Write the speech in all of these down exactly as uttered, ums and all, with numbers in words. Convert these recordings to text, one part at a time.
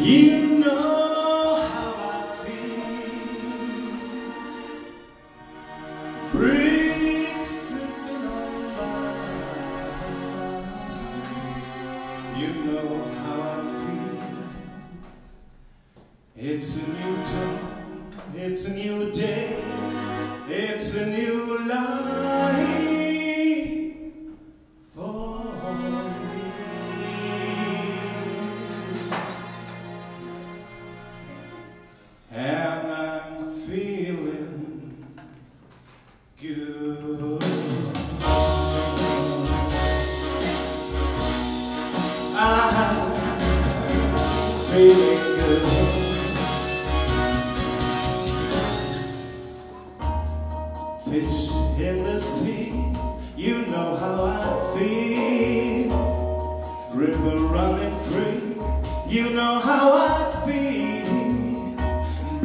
You know how I feel. Breeze drifting on by. You know how I feel. It's a new dawn. It's a new day. It's a new life. Fish in the sea, you know how I feel. River running free, you know how I feel.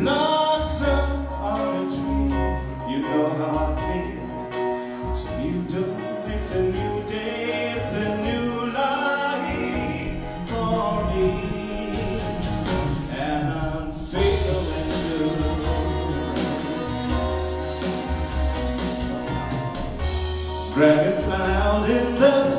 Blossom on a tree, you know how I feel. It's a new dawn, it's a new day, it's a new life for me. Dragonfly out in the